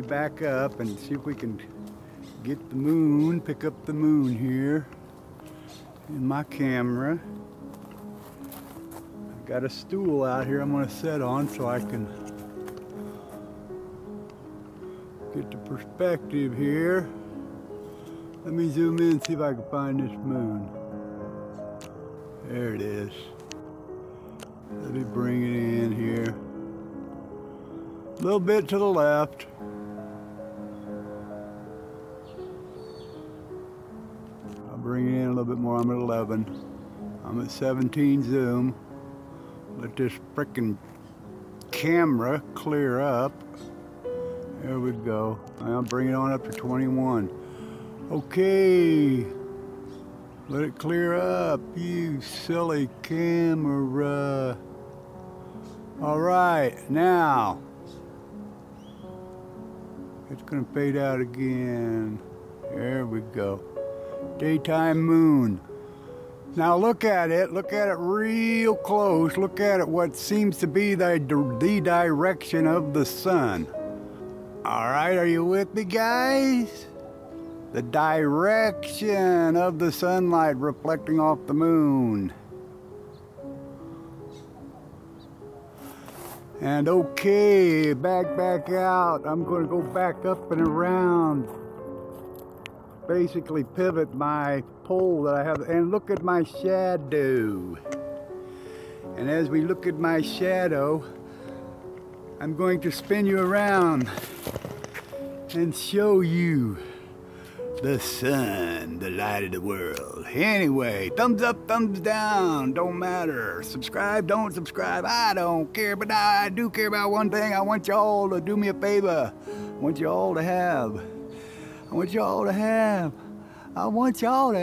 me back up and see if we can get the moon, pick up the moon here in my camera. I got a stool out here I'm going to sit on so I can get the perspective here. Let me zoom in and see if I can find this moon. There it is. Let me bring it in here. A little bit to the left. I'll bring it in a little bit more. I'm at 11. I'm at 17 zoom. Let this frickin' camera clear up. There we go. I'll bring it on up to 21. Okay, let it clear up, you silly camera. All right, now, it's gonna fade out again. There we go, daytime moon. Now look at it real close. Look at it, what seems to be the direction of the sun. All right, are you with me, guys? The direction of the sunlight reflecting off the moon. And okay, back out. I'm going to go back up and around. Basically pivot my pole that I have and look at my shadow. And as we look at my shadow, I'm going to spin you around and show you the sun, the light of the world. Anyway, thumbs up, thumbs down, don't matter. Subscribe, don't subscribe, I don't care, but I do care about one thing. I want y'all to do me a favor. I want y'all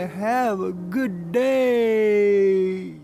to have a good day.